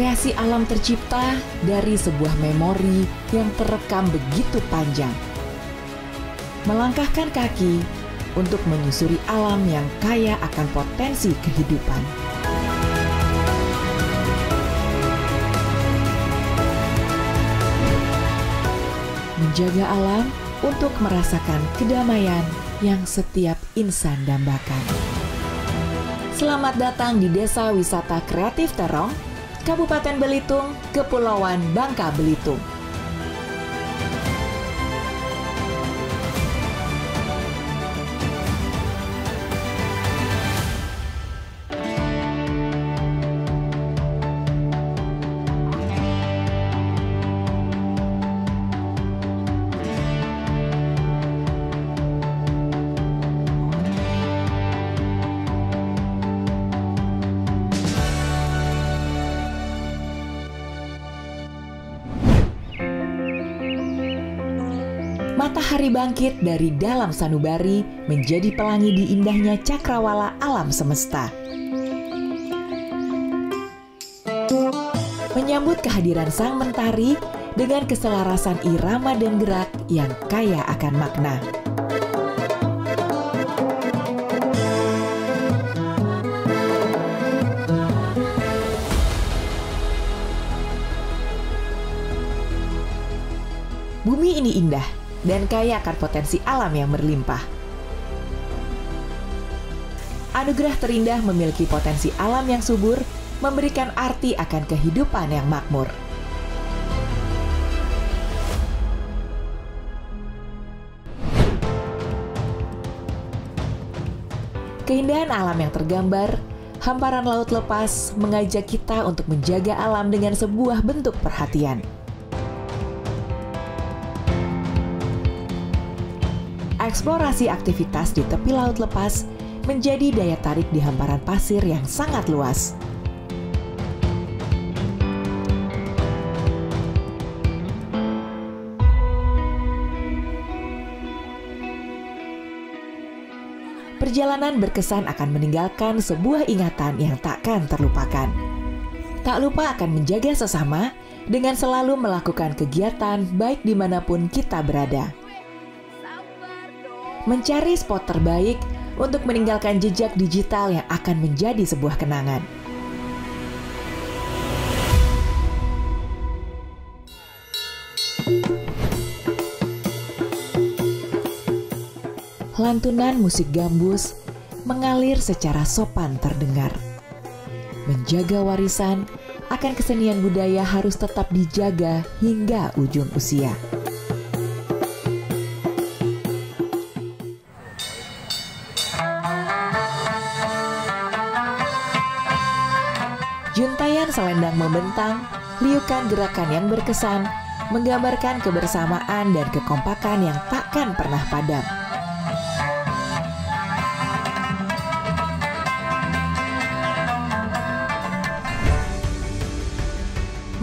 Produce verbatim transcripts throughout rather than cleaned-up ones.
Kreasi alam tercipta dari sebuah memori yang terekam begitu panjang. Melangkahkan kaki untuk menyusuri alam yang kaya akan potensi kehidupan. Menjaga alam untuk merasakan kedamaian yang setiap insan dambakan. Selamat datang di Desa Wisata Kreatif Terong, Kabupaten Belitung, Kepulauan Bangka Belitung. Matahari bangkit dari dalam sanubari menjadi pelangi di indahnya cakrawala alam semesta. Menyambut kehadiran sang mentari dengan keselarasan irama dan gerak yang kaya akan makna. Bumi ini indah dan kaya akan potensi alam yang berlimpah. Anugerah terindah memiliki potensi alam yang subur, memberikan arti akan kehidupan yang makmur. Keindahan alam yang tergambar, hamparan laut lepas mengajak kita untuk menjaga alam dengan sebuah bentuk perhatian. Eksplorasi aktivitas di tepi laut lepas menjadi daya tarik di hamparan pasir yang sangat luas. Perjalanan berkesan akan meninggalkan sebuah ingatan yang takkan terlupakan. Tak lupa akan menjaga sesama dengan selalu melakukan kegiatan baik dimanapun kita berada. Mencari spot terbaik untuk meninggalkan jejak digital yang akan menjadi sebuah kenangan. Lantunan musik gambus mengalir secara sopan terdengar. Menjaga warisan akan kesenian budaya harus tetap dijaga hingga ujung usia. Juntayan selendang membentang, liukan gerakan yang berkesan, menggambarkan kebersamaan dan kekompakan yang takkan pernah padam.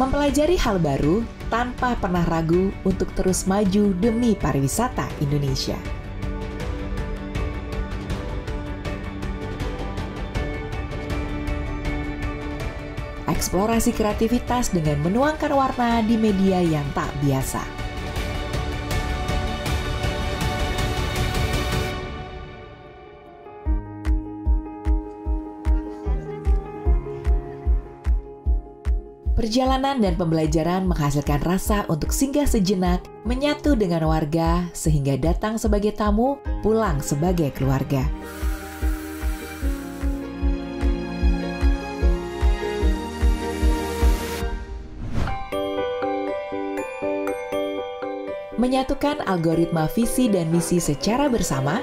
Mempelajari hal baru tanpa pernah ragu untuk terus maju demi pariwisata Indonesia. Eksplorasi kreativitas dengan menuangkan warna di media yang tak biasa. Perjalanan dan pembelajaran menghasilkan rasa untuk singgah sejenak, menyatu dengan warga, sehingga datang sebagai tamu, pulang sebagai keluarga. Menyatukan algoritma visi dan misi secara bersama,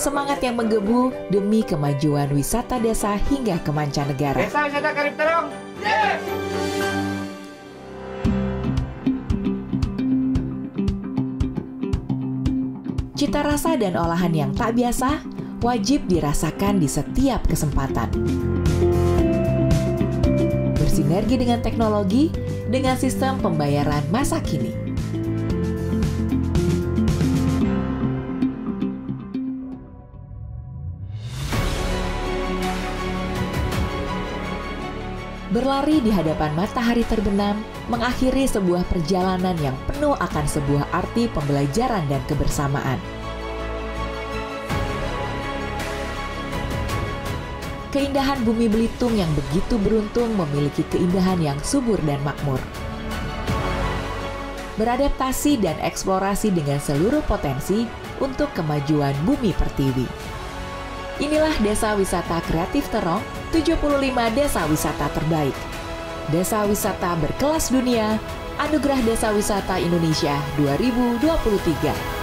semangat yang menggebu demi kemajuan wisata desa hingga ke mancanegara. Desa Wisata Kreatif Terong, yes! Cita rasa dan olahan yang tak biasa wajib dirasakan di setiap kesempatan. Bersinergi dengan teknologi dengan sistem pembayaran masa kini. Berlari di hadapan matahari terbenam, mengakhiri sebuah perjalanan yang penuh akan sebuah arti pembelajaran dan kebersamaan. Keindahan bumi Belitung yang begitu beruntung memiliki keindahan yang subur dan makmur. Beradaptasi dan eksplorasi dengan seluruh potensi untuk kemajuan bumi pertiwi. Inilah Desa Wisata Kreatif Terong, tujuh puluh lima desa wisata terbaik. Desa wisata berkelas dunia, Anugerah Desa Wisata Indonesia dua ribu dua puluh tiga.